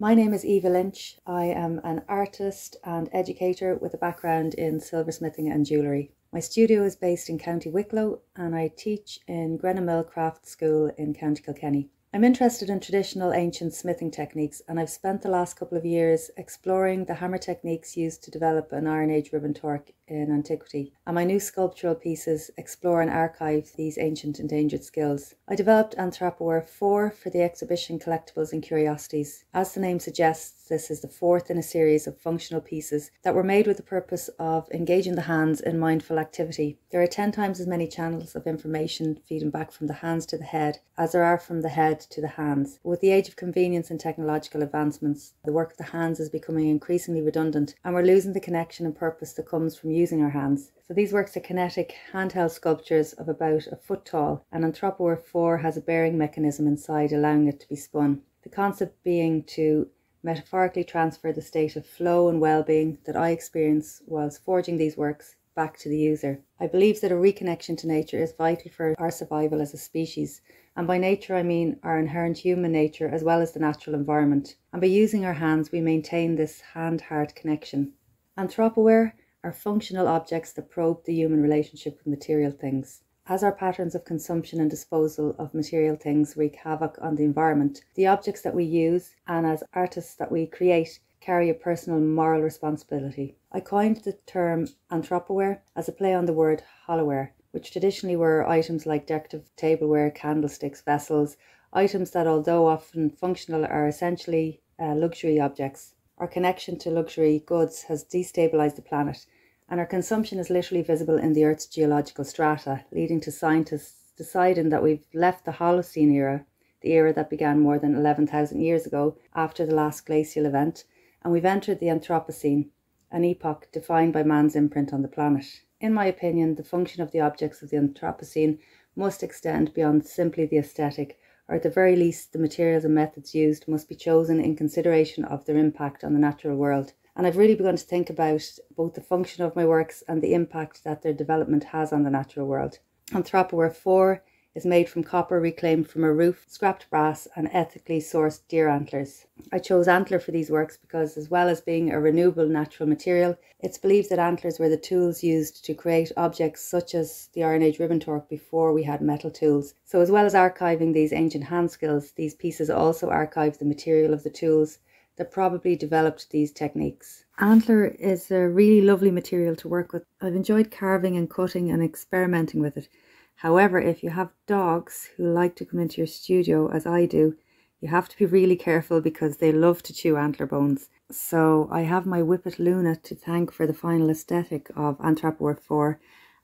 My name is Eva Lynch. I am an artist and educator with a background in silversmithing and jewellery. My studio is based in County Wicklow and I teach in Grennan Mill Craft School in County Kilkenny. I'm interested in traditional ancient smithing techniques and I've spent the last couple of years exploring the hammer techniques used to develop an Iron Age ribbon torque in antiquity, and my new sculptural pieces explore and archive these ancient endangered skills. I developed Anthropoware 4 for the exhibition Collectibles and Curiosities. As the name suggests, this is the fourth in a series of functional pieces that were made with the purpose of engaging the hands in mindful activity. There are 10 times as many channels of information feeding back from the hands to the head as there are from the head to the hands. But with the age of convenience and technological advancements, the work of the hands is becoming increasingly redundant and we're losing the connection and purpose that comes from using our hands. So these works are kinetic, handheld sculptures of about a foot tall, and Anthropoware 4 has a bearing mechanism inside allowing it to be spun. The concept being to metaphorically transfer the state of flow and well-being that I experience whilst forging these works back to the user. I believe that a reconnection to nature is vital for our survival as a species, and by nature I mean our inherent human nature as well as the natural environment. And by using our hands we maintain this hand-heart connection. Anthropoware are functional objects that probe the human relationship with material things. As our patterns of consumption and disposal of material things wreak havoc on the environment, the objects that we use and as artists that we create carry a personal moral responsibility. I coined the term Anthropoware as a play on the word holloware, which traditionally were items like decorative tableware, candlesticks, vessels, items that although often functional are essentially luxury objects. Our connection to luxury goods has destabilised the planet, and our consumption is literally visible in the Earth's geological strata, leading to scientists deciding that we've left the Holocene era, the era that began more than 11,000 years ago after the last glacial event, and we've entered the Anthropocene, an epoch defined by man's imprint on the planet. In my opinion, the function of the objects of the Anthropocene must extend beyond simply the aesthetic, or at the very least the materials and methods used must be chosen in consideration of their impact on the natural world. And I've really begun to think about both the function of my works and the impact that their development has on the natural world. Anthropoware 4 is made from copper reclaimed from a roof, scrapped brass and ethically sourced deer antlers. I chose antler for these works because as well as being a renewable natural material, it's believed that antlers were the tools used to create objects such as the Iron Age ribbon torque before we had metal tools. So as well as archiving these ancient hand skills, these pieces also archive the material of the tools that probably developed these techniques. Antler is a really lovely material to work with. I've enjoyed carving and cutting and experimenting with it. However, if you have dogs who like to come into your studio, as I do, you have to be really careful because they love to chew antler bones. So I have my whippet Luna to thank for the final aesthetic of Anthropoware 4,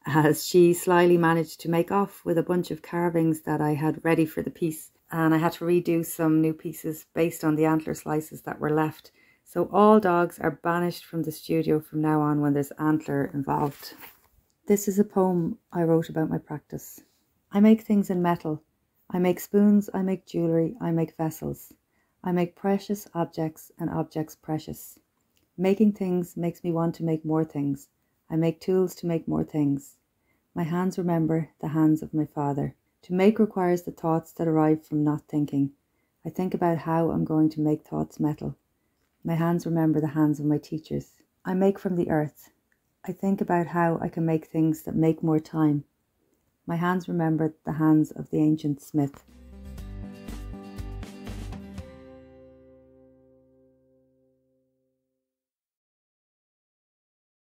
as she slyly managed to make off with a bunch of carvings that I had ready for the piece. And I had to redo some new pieces based on the antler slices that were left. So all dogs are banished from the studio from now on when there's antler involved. This is a poem I wrote about my practice. I make things in metal. I make spoons, I make jewellery, I make vessels. I make precious objects and objects precious. Making things makes me want to make more things. I make tools to make more things. My hands remember the hands of my father. To make requires the thoughts that arrive from not thinking. I think about how I'm going to make thoughts metal. My hands remember the hands of my teachers. I make from the earth. I think about how I can make things that make more time. My hands remember the hands of the ancient smith.